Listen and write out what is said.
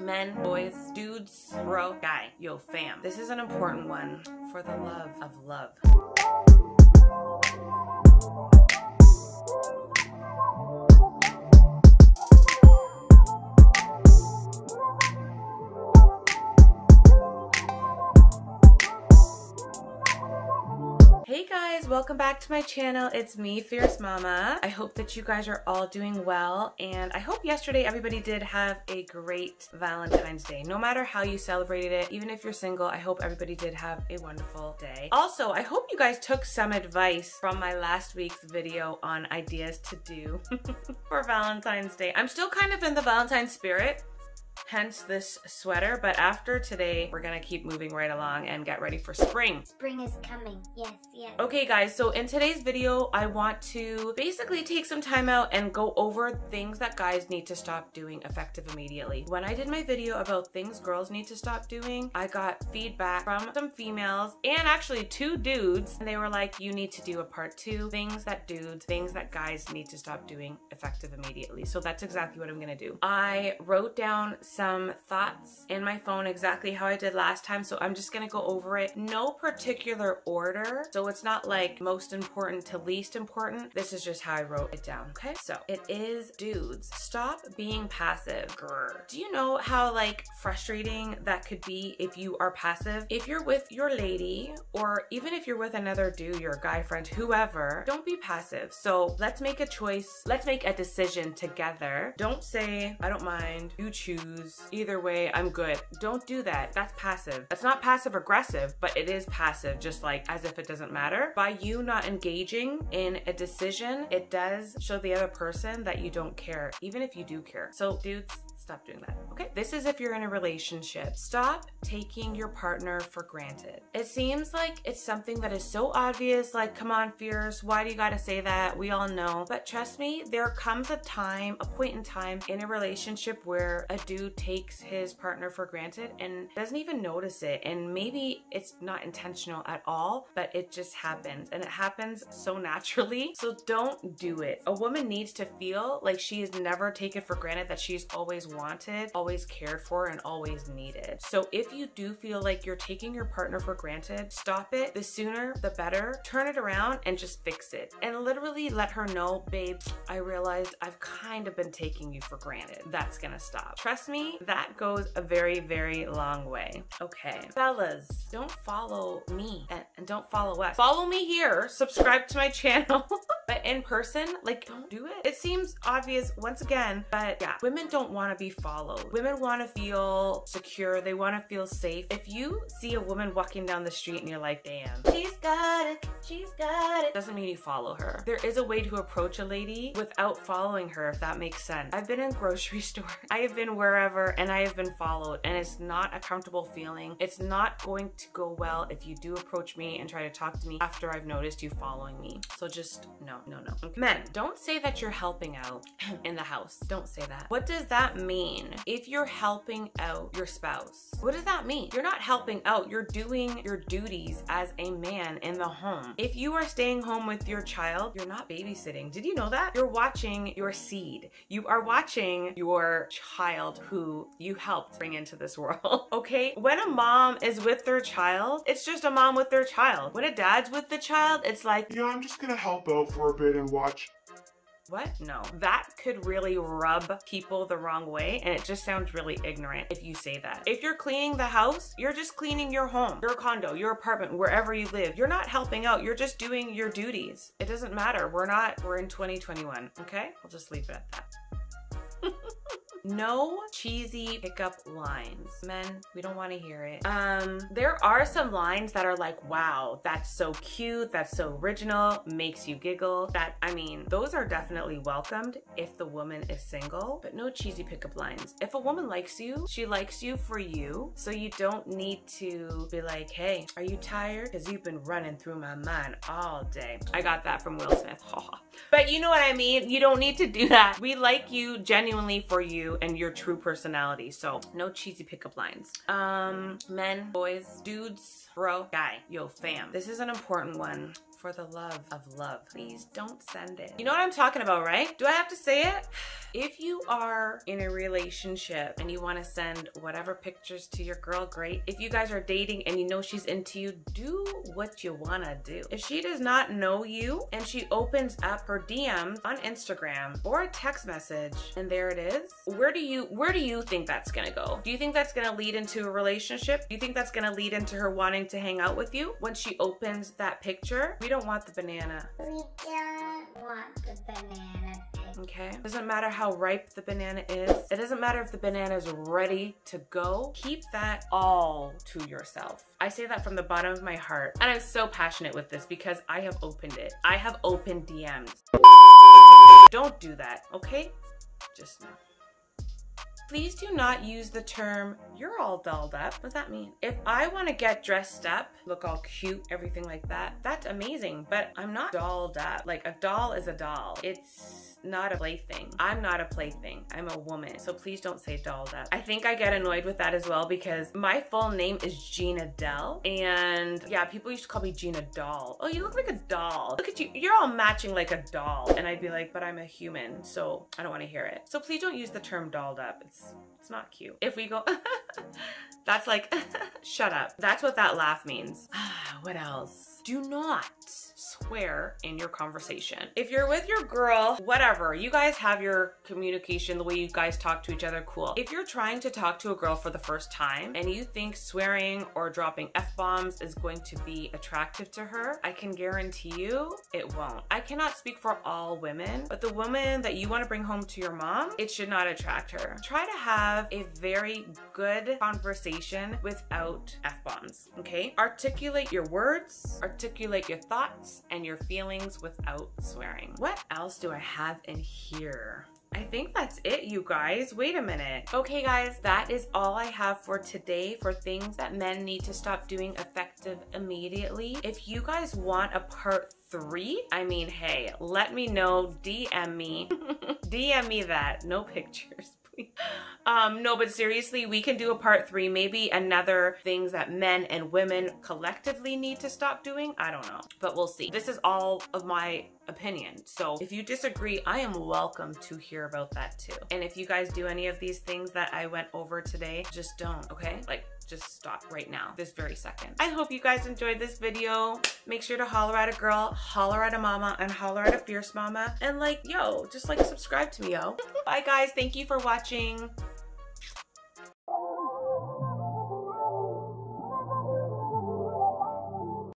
Men, boys, dudes, bro, guy, yo, fam. This is an important one for the love of love. Hey guys, welcome back to my channel. It's me, Fierce Mama. I hope that you guys are all doing well, and I hope yesterday everybody did have a great Valentine's Day. No matter how you celebrated it, even if you're single, I hope everybody did have a wonderful day. Also, I hope you guys took some advice from my last week's video on ideas to do for Valentine's Day. I'm still kind of in the Valentine's spirit, hence this sweater, but after today we're gonna keep moving right along and get ready for spring. Spring is coming, yes, yes. Okay guys, so in today's video I want to basically take some time out and go over things that guys need to stop doing effective immediately. When I did my video about things girls need to stop doing, I got feedback from some females and actually two dudes, and they were like, you need to do a part 2, things that guys need to stop doing effective immediately. So that's exactly what I'm gonna do. I wrote down some thoughts in my phone exactly how I did last time, so I'm just gonna go over it. No particular order, so it's not like most important to least important. This is just how I wrote it down, okay? So it is, dudes, stop being passive. Grr. Do you know how like frustrating that could be if you are passive? If you're with your lady, or even if you're with another dude, your guy friend, whoever, don't be passive. So let's make a choice. Let's make a decision together. Don't say, I don't mind, you choose. Either way, I'm good. Don't do that. That's passive. That's not passive aggressive, but it is passive, just like as if it doesn't matter. By you not engaging in a decision, it does show the other person that you don't care, even if you do care. So dudes, stop doing that, okay? This is if you're in a relationship. Stop taking your partner for granted. It seems like it's something that is so obvious, like, come on, Fierce, why do you gotta say that? We all know. But trust me, there comes a time, a point in time in a relationship where a dude takes his partner for granted and doesn't even notice it. And maybe it's not intentional at all, but it just happens. And it happens so naturally, so don't do it. A woman needs to feel like she is never taken for granted, that she's always wanted, always cared for, and always needed. So if you do feel like you're taking your partner for granted, stop it. The sooner the better. Turn it around and just fix it, and literally let her know, babe, I realized I've kind of been taking you for granted. That's gonna stop. Trust me, that goes a very, very long way. Okay, fellas, don't follow me and don't follow us. Follow me here, subscribe to my channel. But in person, like, don't do it. It seems obvious once again, but yeah, women don't want to be followed. Women want to feel secure. They want to feel safe. If you see a woman walking down the street and you're like, damn, she's got it, she's got it, doesn't mean you follow her. There is a way to approach a lady without following her, if that makes sense. I've been in grocery stores, I have been wherever, and I have been followed, and it's not a comfortable feeling. It's not going to go well if you do approach me and try to talk to me after I've noticed you following me. So just no. Okay. Men, don't say that you're helping out in the house. Don't say that. What does that mean? If you're helping out your spouse, what does that mean? You're not helping out. You're doing your duties as a man in the home. If you are staying home with your child, you're not babysitting. Did you know that? You're watching your seed. You are watching your child who you helped bring into this world. Okay? When a mom is with their child, it's just a mom with their child. When a dad's with the child, it's like, yeah, I'm just gonna help out for a bit and watch. What? No. That could really rub people the wrong way, and it just sounds really ignorant if you say that. If you're cleaning the house, you're just cleaning your home, your condo, your apartment, wherever you live. You're not helping out. You're just doing your duties. It doesn't matter. We're in 2021, okay? I'll just leave it at that. No cheesy pickup lines. Men, we don't want to hear it. There are some lines that are like, wow, that's so cute, that's so original, makes you giggle. Those are definitely welcomed if the woman is single, but no cheesy pickup lines. If a woman likes you, she likes you for you, so you don't need to be like, hey, are you tired? Because you've been running through my mind all day. I got that from Will Smith. But you know what I mean? You don't need to do that. We like you genuinely for you and your true personality. So no cheesy pickup lines. Men, boys, dudes, bro, guy, yo, fam. This is an important one for the love of love. Please don't send it. You know what I'm talking about, right? Do I have to say it? If you are in a relationship and you want to send whatever pictures to your girl, great. If you guys are dating and you know she's into you, do what you want to do. If she does not know you and she opens up her DMs on Instagram or a text message and there it is, where do you think that's going to go? Do you think that's going to lead into a relationship? Do you think that's going to lead into her wanting to hang out with you when she opens that picture? We don't want the banana. We don't want the banana. Okay, it doesn't matter how ripe the banana is. It doesn't matter if the banana is ready to go. Keep that all to yourself. I say that from the bottom of my heart. And I'm so passionate with this because I have opened it. I have opened DMs. Don't do that, okay? Just know. Please do not use the term, you're all dolled up. What's that mean? If I want to get dressed up, look all cute, everything like that, that's amazing, but I'm not dolled up. Like, a doll is a doll. It's not a plaything. I'm not a plaything. I'm a woman. So please don't say dolled up. I think I get annoyed with that as well because my full name is Gina Dell. And yeah, people used to call me Gina Doll. Oh, you look like a doll. Look at you. You're all matching like a doll. And I'd be like, but I'm a human, so I don't want to hear it. So please don't use the term dolled up. It's not cute. If we go, that's like, shut up. That's what that laugh means. What else? Do not swear in your conversation. If you're with your girl, whatever, you guys have your communication, the way you guys talk to each other, cool. If you're trying to talk to a girl for the first time and you think swearing or dropping F-bombs is going to be attractive to her, I can guarantee you it won't. I cannot speak for all women, but the woman that you want to bring home to your mom, it should not attract her. Try to have a very good conversation without F-bombs, okay? Articulate your words, articulate your thoughts and your feelings without swearing. What else do I have in here? I think that's it, you guys. Wait a minute. Okay, guys, that is all I have for today for things that men need to stop doing effective immediately. If you guys want a part 3, I mean, hey, let me know, DM me. DM me that. No pictures. No, but seriously, we can do a part 3, maybe another things that men and women collectively need to stop doing. I don't know, but we'll see. This is all of my opinion. So if you disagree, I am welcome to hear about that too. And if you guys do any of these things that I went over today, just don't, okay? Like, just stop right now, this very second. I hope you guys enjoyed this video. Make sure to holler at a girl, holler at a mama, and holler at a fierce mama. And like, yo, just like subscribe to me, yo. Bye guys, thank you for watching.